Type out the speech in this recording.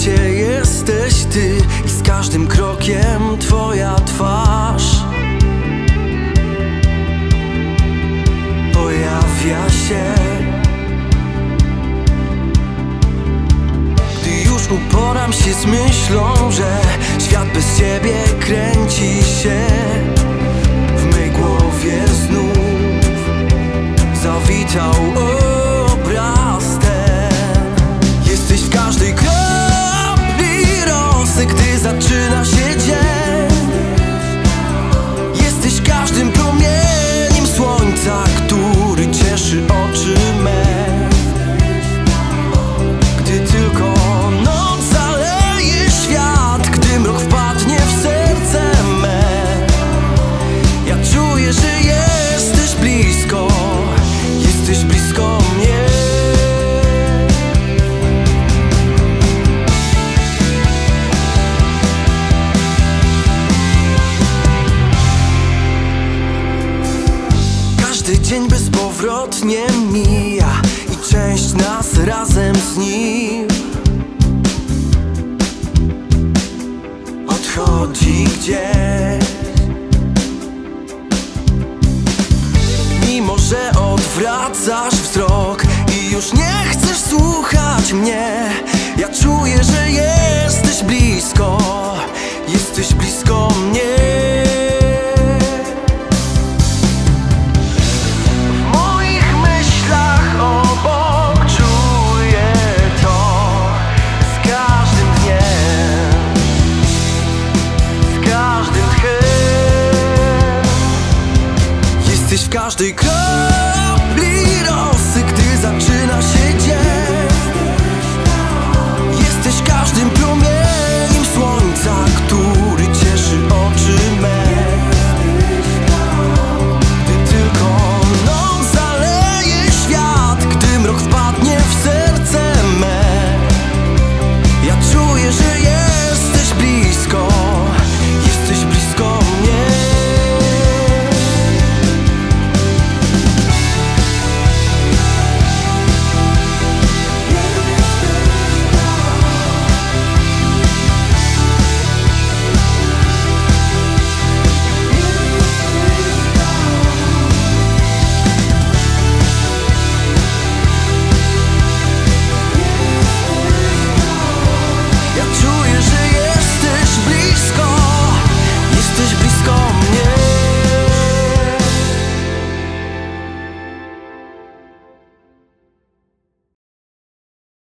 gdzie jesteś ty i z każdym krokiem twoja twarz pojawia się. Gdy już uporam się z myślą, że świat bez ciebie kręci się w mej głowie znów, zawitał obraz ten. Jesteś w każdej kropli rosy, gdy zaczyna się dzień. Jesteś każdym promieniem słońca, który cieszy oczy me. Gdy tylko noc zaleje świat, gdy mrok wpadnie w serce me, ja czuję, że jesteś blisko. Jesteś blisko mnie. Każdy dzień bezpowrotnie mija i część nas razem z nim odchodzi gdzieś. Mimo że odwracasz wzrok i już nie chcesz słuchać mnie, ja czuję, że jesteś blisko mnie.